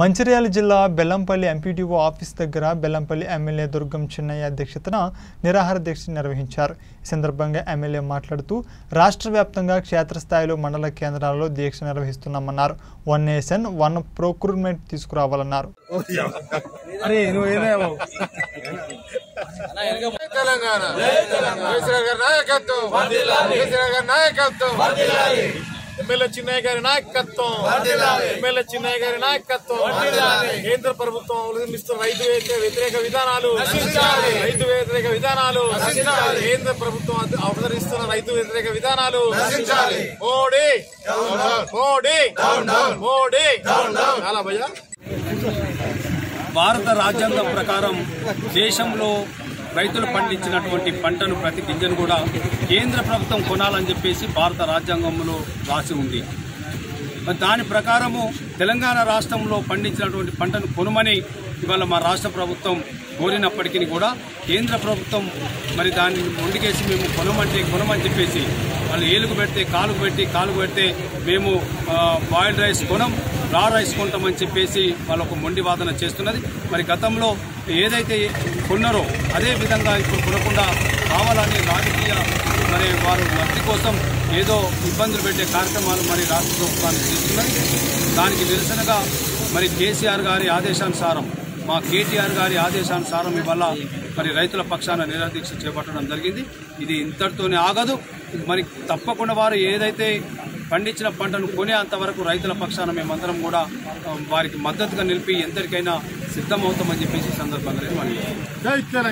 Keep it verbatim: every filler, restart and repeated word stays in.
మంచిర్యాల జిల్లా Bellampalli MPDO office దగ్గర Bellampalli MLA Durgam Chinnaiah అధ్యక్షతన నిరాహార దీక్ష నిర్వహించారు। ఈ సందర్భంగా ఎమ్మెల్యే మాట్లాడుతూ రాష్ట్ర వ్యాప్తంగా క్షేత్రస్థాయిలో మండల కేంద్రాల్లో దీక్ష నిర్వహిస్తున్నామన్నారు। వన్ నేషన్ వన్ ప్రొక్యూర్మెంట్ తీసుకురావాలన్నారు। ఎమ్మెల్యే చిన్నయ్య గారి నాయకత్వం ఎమ్మెల్యే చిన్నయ్య గారి నాయకత్వం కేంద్ర ప్రభుత్వం అవలంబిస్తున్న రైతు వ్యతిరేక విధానాలు రైతు వ్యతిరేక విధానాలు కేంద్ర ప్రభుత్వం అవతరిస్తున్న రైతు వ్యతిరేక విధానాలు మోడీ మోడీ మోడీ చాలా భయ భారత రాజ్యాంగం ప్రకారం దేశంలో రైతులు పండించినటువంటి పంటను ప్రతి గింజను కూడా కేంద్ర ప్రభుత్వం కొనాలని చెప్పేసి భారత రాజ్యాంగంలో రాసి ఉంది। దాని ప్రకారము తెలంగాణ రాష్ట్రంలో పండించినటువంటి పంటను కొనుమని ఇవాళ మా రాష్ట్ర ప్రభుత్వం కోరినప్పటికీ కూడా కేంద్ర ప్రభుత్వం మరి దాన్ని ముందుకేసి మేము కొనమంటే కొనమని చెప్పేసి వాళ్ళు ఏలుగు పెడితే కాలుకు పెట్టి కాలుకు పెడితే మేము బాయిల్డ్ రైస్ కొనం రా రైస్ కొంటామని చెప్పేసి వాళ్ళకు మొండి వాదన చేస్తున్నది। మరి గతంలో ఏదైతే కొన్నారో అదే విధంగా ఇప్పుడు కొనకుండా కావాలని రాజకీయ మరి వారు మట్టి కోసం ఏదో ఇబ్బందులు పెట్టే కార్యక్రమాలు మరి రాష్ట్ర ప్రభుత్వానికి చేస్తున్నాయి। దానికి నిరసనగా మరి కేసీఆర్ గారి ఆదేశానుసారం మా కేటీఆర్ గారి ఆదేశానుసారం ఇవల్ల మరి రైతుల పక్షాన నిరాదీక్ష చేపట్టడం జరిగింది। ఇది ఇంతటితోనే ఆగదు, మరి తప్పకుండా వారు ఏదైతే పండించిన పంటను కొనే అంతవరకు రైతుల పక్షాన మేమందరం కూడా వారికి మద్దతుగా నిలిపి ఎంతటికైనా సిద్ధమవుతామని చెప్పేసి సందర్భంగా